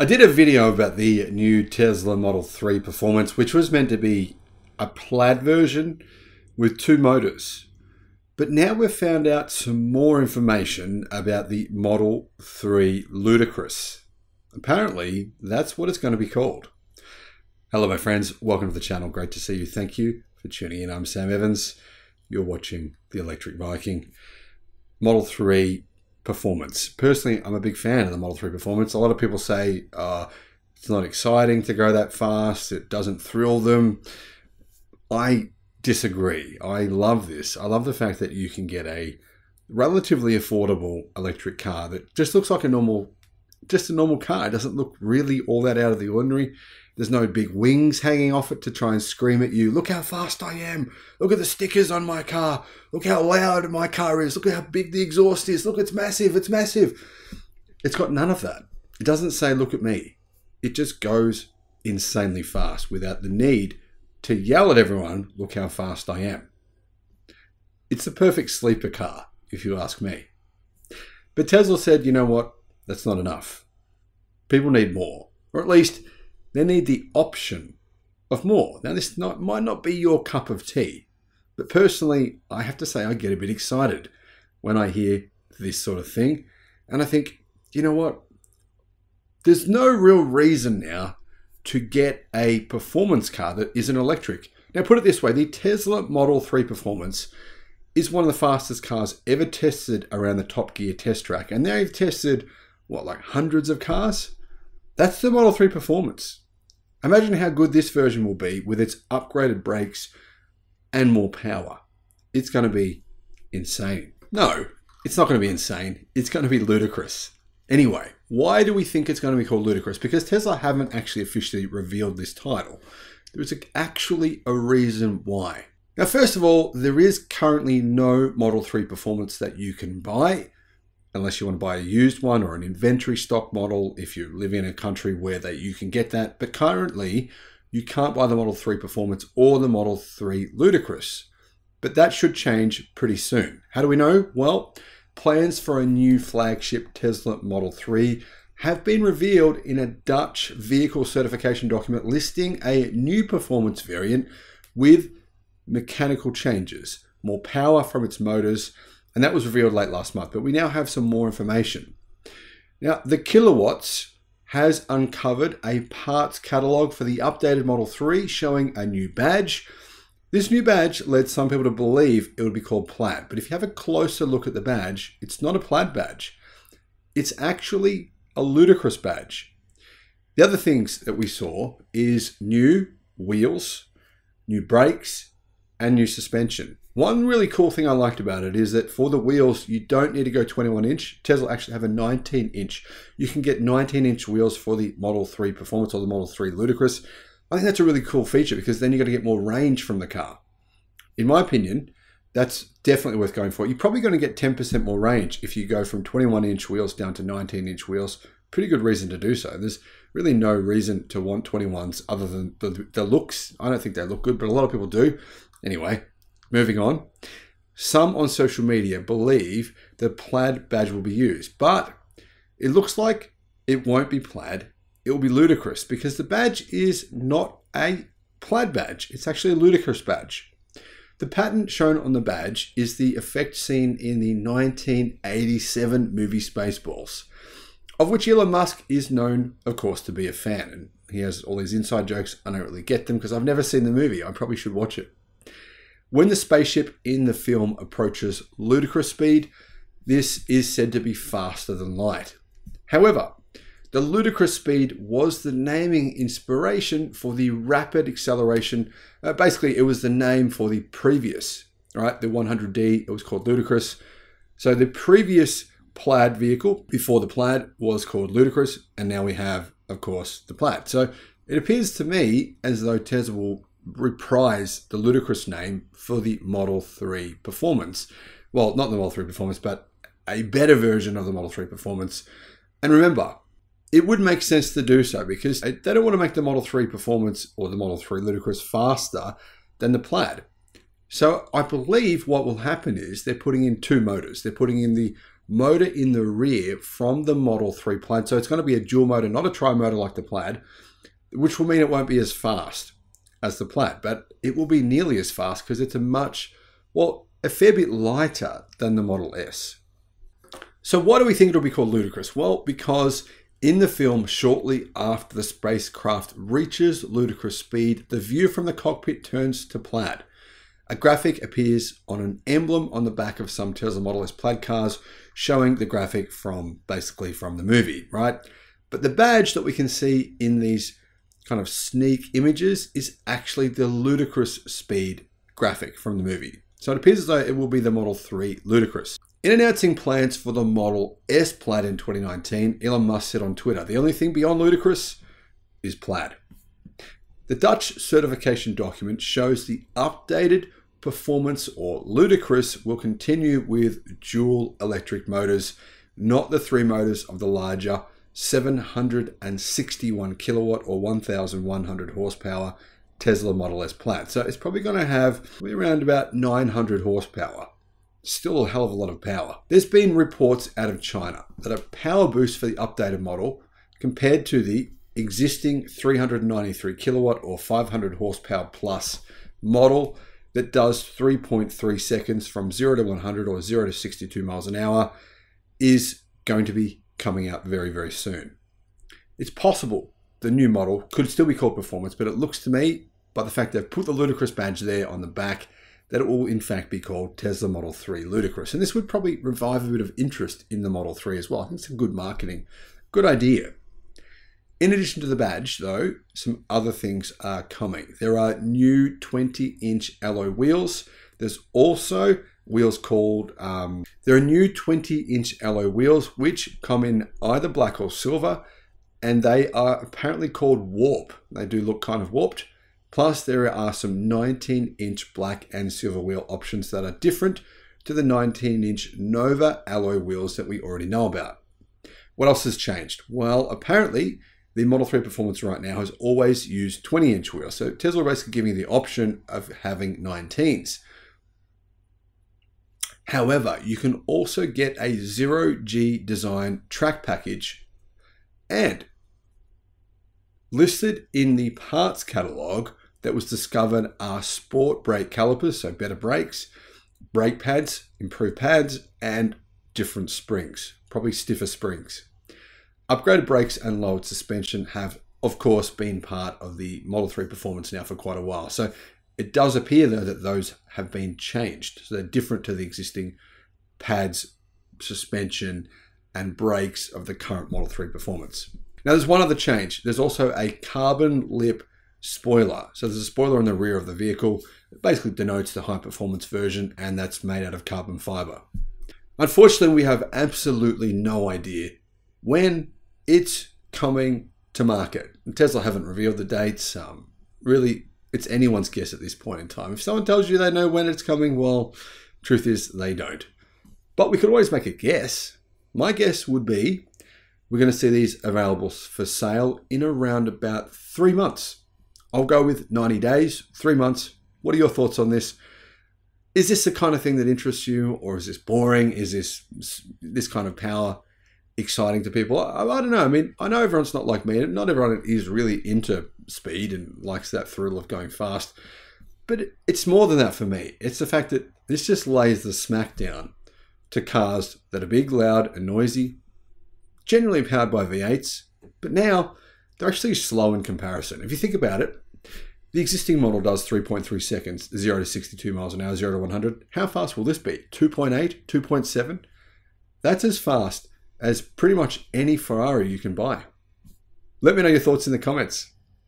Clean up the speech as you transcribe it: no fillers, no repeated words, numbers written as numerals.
I did a video about the new Tesla Model 3 performance, which was meant to be a Plaid version with two motors. But now we've found out some more information about the Model 3 Ludicrous. Apparently, that's what it's going to be called. Hello, my friends. Welcome to the channel. Great to see you. Thank you for tuning in. I'm Sam Evans. You're watching The Electric Viking. Model 3 performance. Personally, I'm a big fan of the Model 3 performance. A lot of people say it's not exciting to go that fast. It doesn't thrill them. I disagree. I love this. I love the fact that you can get a relatively affordable electric car that just looks like a normal, just a normal car. It doesn't look really all that out of the ordinary. There's no big wings hanging off it to try and scream at you, look how fast I am. Look at the stickers on my car. Look how loud my car is. Look at how big the exhaust is. Look, it's massive. It's massive. It's got none of that. It doesn't say, look at me. It just goes insanely fast without the need to yell at everyone, look how fast I am. It's the perfect sleeper car, if you ask me. But Tesla said, you know what? That's not enough. People need more, or at least they need the option of more. Now, this might not be your cup of tea, but personally, I have to say I get a bit excited when I hear this sort of thing. And I think, you know what? There's no real reason now to get a performance car that isn't electric. Now, put it this way, the Tesla Model 3 Performance is one of the fastest cars ever tested around the Top Gear test track. And they've tested, what, like hundreds of cars? That's the Model 3 Performance. Imagine how good this version will be with its upgraded brakes and more power. It's going to be insane. No, it's not going to be insane. It's going to be ludicrous. Anyway, why do we think it's going to be called Ludicrous? Because Tesla haven't actually officially revealed this title. There's actually a reason why. Now, first of all, there is currently no Model 3 Performance that you can buy, unless you want to buy a used one or an inventory stock model if you live in a country where you can get that. But currently, you can't buy the Model 3 Performance or the Model 3 Ludicrous. But that should change pretty soon. How do we know? Well, plans for a new flagship Tesla Model 3 have been revealed in a Dutch vehicle certification document listing a new performance variant with mechanical changes, more power from its motors, and that was revealed late last month, but we now have some more information. Now, the Kilowatts has uncovered a parts catalog for the updated Model 3 showing a new badge. This new badge led some people to believe it would be called Plaid, but if you have a closer look at the badge, it's not a Plaid badge. It's actually a ludicrous badge. The other things that we saw is new wheels, new brakes, and new suspension. One really cool thing I liked about it is that for the wheels, you don't need to go 21 inch. Tesla actually have a 19 inch. You can get 19 inch wheels for the Model 3 Performance or the Model 3 Ludicrous. I think that's a really cool feature because then you're going to get more range from the car. In my opinion, that's definitely worth going for. You're probably going to get 10% more range if you go from 21 inch wheels down to 19 inch wheels. Pretty good reason to do so. There's really no reason to want 21s other than the looks. I don't think they look good, but a lot of people do. Anyway. Moving on, some on social media believe the Plaid badge will be used, but it looks like it won't be Plaid. It will be ludicrous because the badge is not a Plaid badge. It's actually a ludicrous badge. The pattern shown on the badge is the effect seen in the 1987 movie Spaceballs, of which Elon Musk is known, of course, to be a fan. And he has all these inside jokes. I don't really get them because I've never seen the movie. I probably should watch it. When the spaceship in the film approaches ludicrous speed, this is said to be faster than light. However, the ludicrous speed was the naming inspiration for the rapid acceleration. Basically, it was the name for the previous, right? The 100D, it was called Ludicrous. So the previous Plaid vehicle before the Plaid was called Ludicrous, and now we have, of course, the Plaid. So it appears to me as though Tesla will reprise the ludicrous name for the Model 3 Performance. Well, not the Model 3 Performance, but a better version of the Model 3 Performance. And remember, it would make sense to do so because they don't want to make the Model 3 Performance or the Model 3 Ludicrous faster than the Plaid. So I believe what will happen is they're putting in two motors. They're putting in the motor in the rear from the Model 3 Plaid. So it's going to be a dual motor, not a tri-motor like the Plaid, which will mean it won't be as fast as the Plaid, but it will be nearly as fast because it's a much, well, a fair bit lighter than the Model S. So why do we think it'll be called Ludicrous? Well, because in the film, shortly after the spacecraft reaches ludicrous speed, the view from the cockpit turns to plaid. A graphic appears on an emblem on the back of some Tesla Model S Plaid cars, showing the graphic from basically from the movie, right? But the badge that we can see in these kind of sneak images is actually the ludicrous speed graphic from the movie. So it appears as though it will be the Model 3 Ludicrous. In announcing plans for the Model S Plaid in 2019, Elon Musk said on Twitter, "The only thing beyond Ludicrous is Plaid." The Dutch certification document shows the updated performance, or Ludicrous, will continue with dual electric motors, not the three motors of the larger 761 kilowatt or 1,100 horsepower Tesla Model S Plaid. So it's probably going to have around about 900 horsepower. Still a hell of a lot of power. There's been reports out of China that a power boost for the updated model compared to the existing 393 kilowatt or 500 horsepower plus model that does 3.3 seconds from 0 to 100 or 0 to 62 miles an hour is going to be coming out very, very soon. It's possible the new model could still be called Performance, but it looks to me, by the fact they've put the Ludicrous badge there on the back, that it will in fact be called Tesla Model 3 Ludicrous. And this would probably revive a bit of interest in the Model 3 as well. I think it's a good marketing, good idea. In addition to the badge though, some other things are coming. There are new 20-inch alloy wheels. There's also wheels called, there are new 20-inch alloy wheels, which come in either black or silver, and they are apparently called warp. They do look kind of warped. Plus, there are some 19-inch black and silver wheel options that are different to the 19-inch Nova alloy wheels that we already know about. What else has changed? Well, apparently, the Model 3 Performance right now has always used 20-inch wheels. So Tesla basically giving you the option of having 19s. However, you can also get a 0G design track package, and listed in the parts catalog that was discovered are sport brake calipers, so better brakes, brake pads, improved pads, and different springs, probably stiffer springs. Upgraded brakes and lowered suspension have, of course, been part of the Model 3 Performance now for quite a while. So it does appear, though, that those have been changed. So they're different to the existing pads, suspension, and brakes of the current Model 3 Performance. Now there's one other change. There's also a carbon lip spoiler. So there's a spoiler on the rear of the vehicle. It basically denotes the high performance version, and that's made out of carbon fiber. Unfortunately, we have absolutely no idea when it's coming to market. Tesla haven't revealed the dates. Really, it's anyone's guess at this point in time. If someone tells you they know when it's coming, well, truth is they don't. But we could always make a guess. My guess would be we're going to see these available for sale in around about 3 months. I'll go with 90 days, 3 months. What are your thoughts on this? Is this the kind of thing that interests you, or is this boring? Is this kind of power exciting to people? I don't know. I mean, I know everyone's not like me, and not everyone is really into speed and likes that thrill of going fast, but it's more than that for me. It's the fact that this just lays the smack down to cars that are big, loud, and noisy, generally powered by V8s, but now they're actually slow in comparison. If you think about it, the existing model does 3.3 seconds, 0 to 62 miles an hour, 0 to 100. How fast will this be? 2.8, 2.7? That's as fast as pretty much any Ferrari you can buy. Let me know your thoughts in the comments.